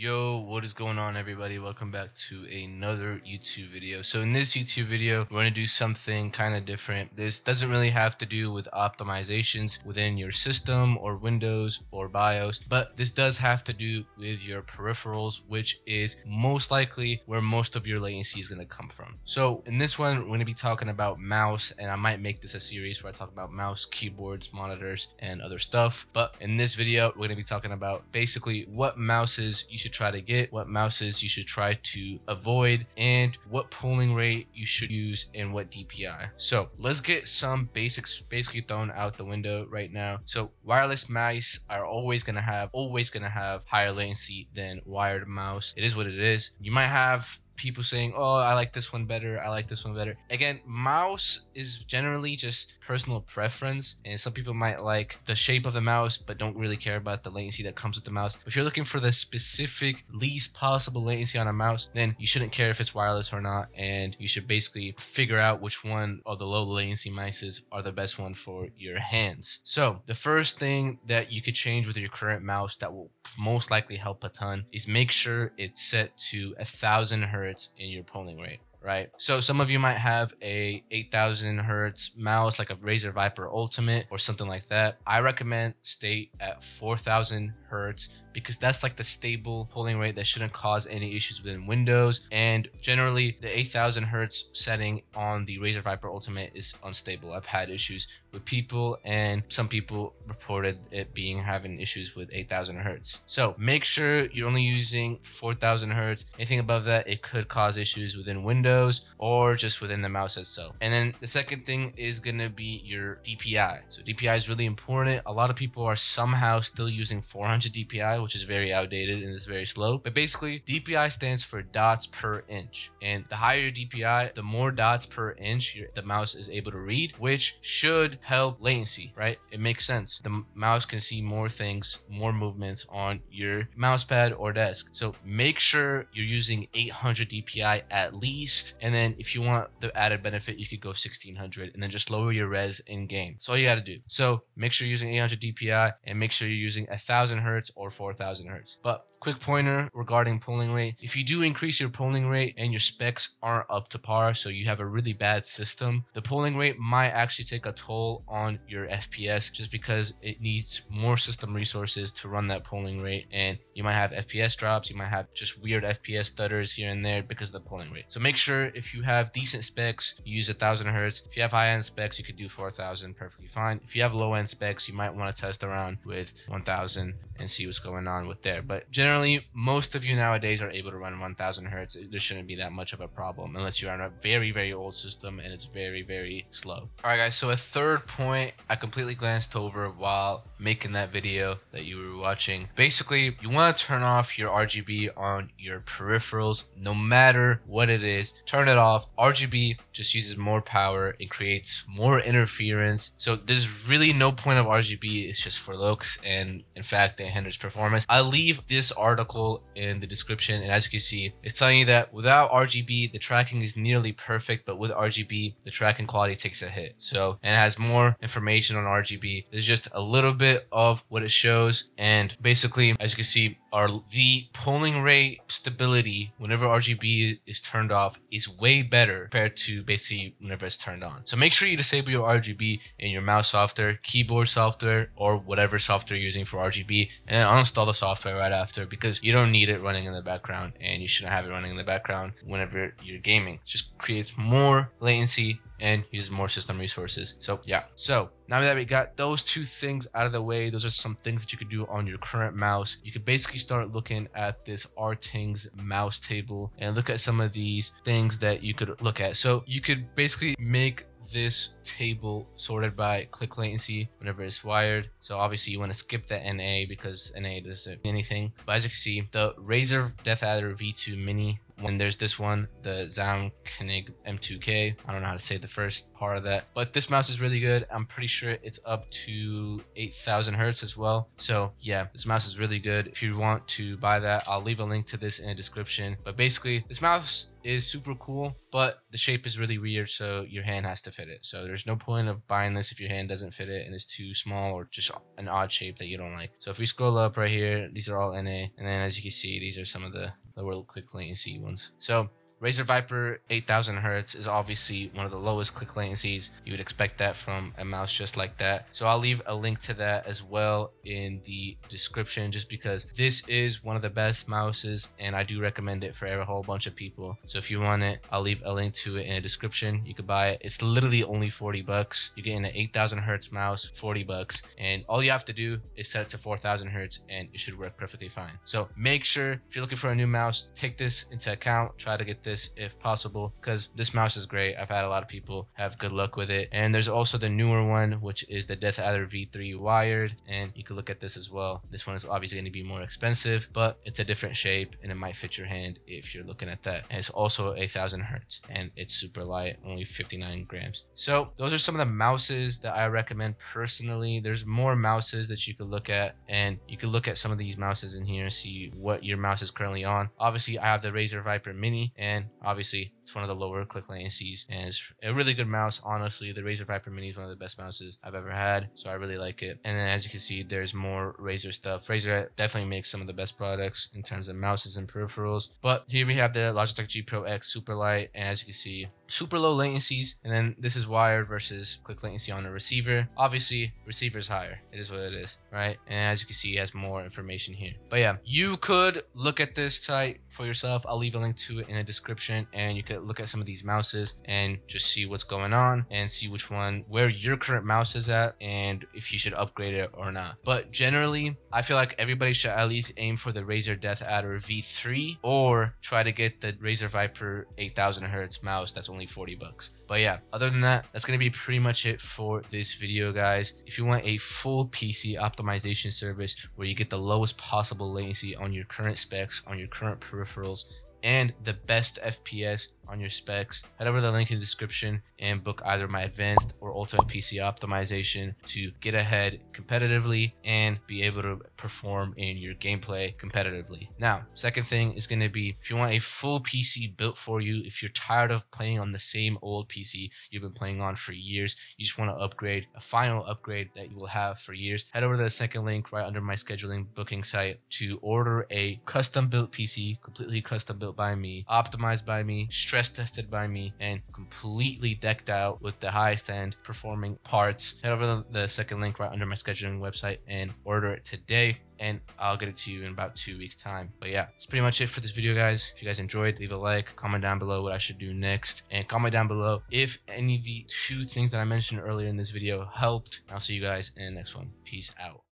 Yo, what is going on, everybody? Welcome back to another YouTube video. So in this YouTube video, we're going to do something kind of different. This doesn't really have to do with optimizations within your system or Windows or BIOS, but this does have to do with your peripherals, which is most likely where most of your latency is going to come from. So in this one, we're going to be talking about mouse, and I might make this a series where I talk about mouse, keyboards, monitors, and other stuff. But in this video, we're going to be talking about basically what mouses you should try to get, what mouses you should try to avoid, and what polling rate you should use and what DPI. So let's get some basics basically thrown out the window right now. So wireless mice are always gonna have higher latency than wired mouse. It is what it is. You might have people saying, oh, I like this one better, I like this one better. Again, mouse is generally just personal preference, and some people might like the shape of the mouse but don't really care about the latency that comes with the mouse. If you're looking for the specific least possible latency on a mouse, then you shouldn't care if it's wireless or not, and you should basically figure out which one of the low latency mice are the best one for your hands. So the first thing that you could change with your current mouse that will most likely help a ton is make sure it's set to 1000 hertz in your polling rate, right? So some of you might have a 8000 hertz mouse like a Razer Viper Ultimate or something like that. I recommend stay at 4000 hertz because that's like the stable polling rate that shouldn't cause any issues within Windows, and generally the 8000 hertz setting on the Razer Viper Ultimate is unstable. I've had issues with people, and some people reported it being having issues with 8000 hertz. So make sure you're only using 4000 hertz. Anything above that, it could cause issues within Windows or just within the mouse itself. And then the second thing is going to be your DPI. So DPI is really important. A lot of people are somehow still using 400 DPI, which is very outdated and is very slow. But basically, DPI stands for dots per inch. And the higher your DPI, the more dots per inch the mouse is able to read, which should help latency, right? It makes sense. The mouse can see more things, more movements on your mouse pad or desk. So make sure you're using 800 DPI at least. And then if you want the added benefit, you could go 1600 and then just lower your res in game. That's all you got to do. So make sure you're using 800 DPI and make sure you're using 1000 hertz or 4000 hertz. But quick pointer regarding polling rate. If you do increase your polling rate and your specs aren't up to par, so you have a really bad system, the polling rate might actually take a toll on your FPS just because it needs more system resources to run that polling rate. And you might have FPS drops, you might have just weird FPS stutters here and there because of the polling rate. So make sure if you have decent specs, you use 1000 hertz. If you have high-end specs, you could do 4000 perfectly fine. If you have low-end specs, you might want to test around with 1000 and see what's going on with there. But generally, most of you nowadays are able to run 1000 hertz. There shouldn't be that much of a problem unless you're on a very, very old system and it's very, very slow. All right, guys, so a third point I completely glanced over while making that video that you were watching. Basically, you want to turn off your RGB on your peripherals no matter what it is. Turn it off. RGB just uses more power and creates more interference. So there's really no point of RGB. It's just for looks, and in fact, it hinders performance. I'll leave this article in the description, and as you can see, it's telling you that without RGB, the tracking is nearly perfect, but with RGB, the tracking quality takes a hit. So, and it has more information on RGB. There's just a little bit of what it shows, and basically, as you can see, the polling rate stability whenever RGB is turned off is way better compared to basically whenever it's turned on. So make sure you disable your RGB in your mouse software, keyboard software, or whatever software you're using for RGB, and then uninstall the software right after because you don't need it running in the background, and you shouldn't have it running in the background whenever you're gaming. It just creates more latency and uses more system resources. So yeah, so now that we got those two things out of the way, those are some things that you could do on your current mouse. You could basically start looking at this RTings mouse table and look at some of these things that you could look at. So you could basically make this table sorted by click latency whenever it's wired. So obviously you want to skip the NA because NA doesn't mean anything. But as you can see, the Razer DeathAdder v2 mini when there's this one, the Zaunkönig M2K. I don't know how to say the first part of that, but this mouse is really good. I'm pretty sure it's up to 8000 Hertz as well. So yeah, this mouse is really good. If you want to buy that, I'll leave a link to this in the description. But basically, this mouse is super cool, but the shape is really weird, so your hand has to fit it. So there's no point of buying this if your hand doesn't fit it and it's too small or just an odd shape that you don't like. So if we scroll up right here, these are all NA, and then as you can see, these are some of the lower click latency ones. So Razer Viper 8000 Hertz is obviously one of the lowest click latencies. You would expect that from a mouse just like that. So I'll leave a link to that as well in the description, just because this is one of the best mouses and I do recommend it for a whole bunch of people. So if you want it, I'll leave a link to it in the description. You could buy it. It's literally only 40 bucks. You're getting an 8000 Hertz mouse, 40 bucks. And all you have to do is set it to 4000 Hertz and it should work perfectly fine. So make sure if you're looking for a new mouse, take this into account. Try to get this if possible, because this mouse is great. I've had a lot of people have good luck with it. And there's also the newer one, which is the DeathAdder v3 wired, and you can look at this as well. This one is obviously going to be more expensive, but it's a different shape and it might fit your hand if you're looking at that. And it's also 8000 Hertz and it's super light, only 59 grams. So those are some of the mouses that I recommend personally. There's more mouses that you could look at, and you can look at some of these mouses in here and see what your mouse is currently on. Obviously I have the Razer Viper Mini, and obviously it's one of the lower click latencies and it's a really good mouse. Honestly, the Razer Viper Mini is one of the best mouses I've ever had, so I really like it. And then as you can see, there's more Razer stuff. Razer definitely makes some of the best products in terms of mouses and peripherals. But here we have the Logitech G Pro X Superlight, and as you can see, super low latencies. And then this is wired versus click latency on the receiver. Obviously receiver is higher, it is what it is, right? And as you can see, it has more information here. But yeah, you could look at this site for yourself. I'll leave a link to it in the description, and you could look at some of these mouses and just see what's going on and see which one, where your current mouse is at, and if you should upgrade it or not. But generally, I feel like everybody should at least aim for the Razer DeathAdder v3 or try to get the Razer Viper 8000 Hertz mouse that's only 40 bucks. But yeah, other than that, that's going to be pretty much it for this video, guys. If you want a full PC optimization service where you get the lowest possible latency on your current specs, on your current peripherals, and the best FPS on your specs, head over to the link in the description and book either my advanced or ultimate PC optimization to get ahead competitively and be able to perform in your gameplay competitively. Now, second thing is going to be, if you want a full PC built for you, if you're tired of playing on the same old PC you've been playing on for years, you just want to upgrade, a final upgrade that you will have for years, head over to the second link right under my scheduling booking site to order a custom built PC, completely custom built by me, optimized by me, stress tested by me, and completely decked out with the highest end performing parts. Head over to the second link right under my scheduling website and order it today, and I'll get it to you in about 2 weeks time. But yeah, that's pretty much it for this video, guys. If you guys enjoyed, leave a like, comment down below what I should do next, and comment down below if any of the two things that I mentioned earlier in this video helped. I'll see you guys in the next one. Peace out.